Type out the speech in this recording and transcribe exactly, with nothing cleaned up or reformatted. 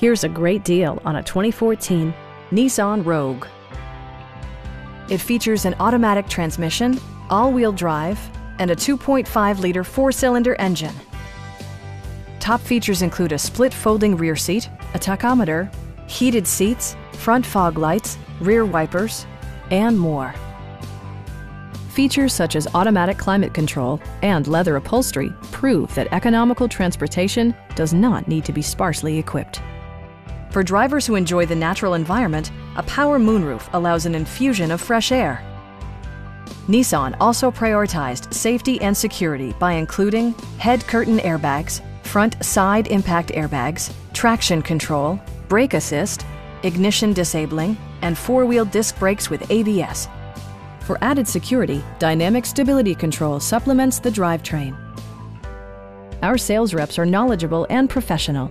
Here's a great deal on a twenty fourteen Nissan Rogue. It features an automatic transmission, all-wheel drive, and a two point five liter four-cylinder engine. Top features include a split folding rear seat, a tachometer, heated seats, front fog lights, rear wipers, and more. Features such as automatic climate control and leather upholstery prove that economical transportation does not need to be sparsely equipped. For drivers who enjoy the natural environment, a power moonroof allows an infusion of fresh air. Nissan also prioritized safety and security by including head curtain airbags, front side impact airbags, traction control, brake assist, ignition disabling, and four-wheel disc brakes with A B S. For added security, dynamic stability control supplements the drivetrain. Our sales reps are knowledgeable and professional.